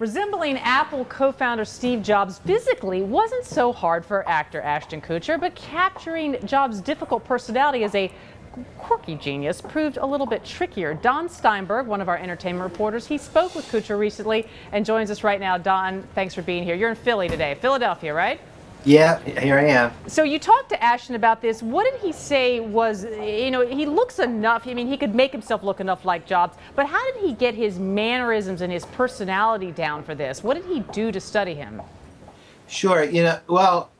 Resembling Apple co-founder Steve Jobs physically wasn't so hard for actor Ashton Kutcher, but capturing Jobs' difficult personality as a quirky genius proved a little bit trickier. Don Steinberg, one of our entertainment reporters, he spoke with Kutcher recently and joins us right now. Don, thanks for being here. You're in Philly today, Philadelphia, right? Yeah, here I am. So you talked to Ashton about this. What did he say was, you know, he looks enough, I mean, he could make himself look enough like Jobs, but how did he get his mannerisms and his personality down for this? What did he do to study him? Sure, you know, well,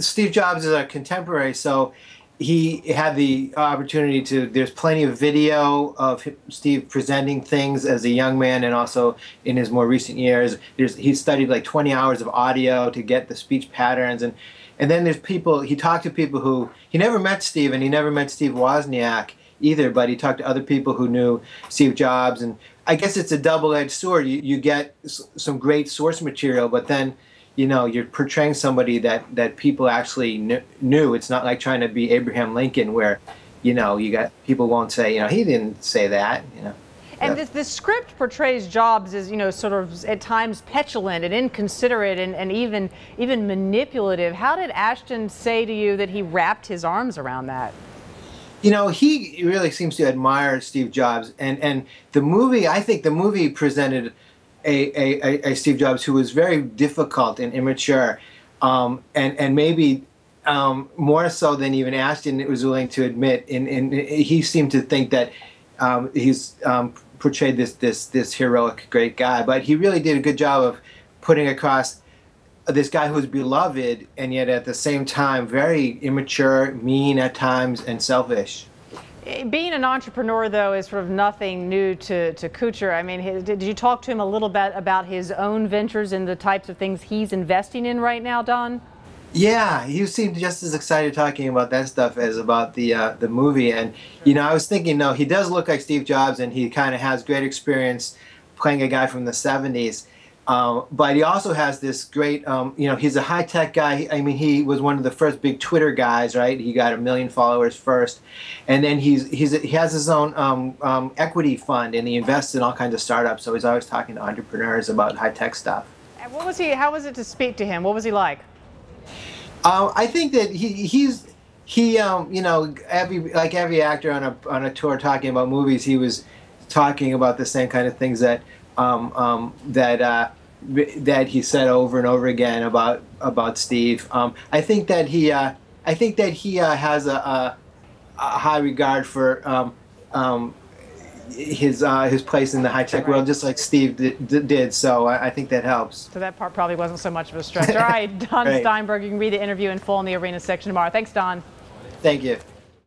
Steve Jobs is a contemporary, so he had the opportunity to, there's plenty of video of Steve presenting things as a young man and also in his more recent years. He studied like 20 hours of audio to get the speech patterns. And then there's people, he talked to people who, he never met Steve and he never met Steve Wozniak either, but he talked to other people who knew Steve Jobs. And I guess it's a double-edged sword. You get some great source material, but then you know, you're portraying somebody that people actually knew. It's not like trying to be Abraham Lincoln where, you know, you got people won't say, you know, he didn't say that, you know. And this script portrays Jobs as, you know, sort of at times petulant and inconsiderate and even manipulative. How did Ashton say to you that he wrapped his arms around that? You know, he really seems to admire Steve Jobs. And the movie, I think the movie presented a Steve Jobs who was very difficult and immature, and maybe more so than even Ashton was willing to admit. And he seemed to think that he's portrayed this heroic great guy, but he really did a good job of putting across this guy who was beloved and yet at the same time very immature, mean at times, and selfish. Being an entrepreneur, though, is sort of nothing new to Kutcher. I mean, did you talk to him a little bit about his own ventures and the types of things he's investing in right now, Don? Yeah, he seemed just as excited talking about that stuff as about the movie. And, you know, I was thinking, no, he does look like Steve Jobs, and he kind of has great experience playing a guy from the 70s. But he also has this great, you know, he's a high-tech guy. I mean, he was one of the first big Twitter guys, right? He got 1 million followers first. And then he has his own equity fund, and he invests in all kinds of startups. So he's always talking to entrepreneurs about high-tech stuff. And what was he, how was it to speak to him? What was he like? I think that he you know, like every actor on a tour talking about movies, he was talking about the same kind of things that that he said over and over again about Steve. I think that he has a high regard for his place in the high-tech world, just like Steve did. So I think that helps. So that part probably wasn't so much of a stretch. All right, Don Steinberg. You can read the interview in full in the Arena section tomorrow. Thanks, Don. Thank you.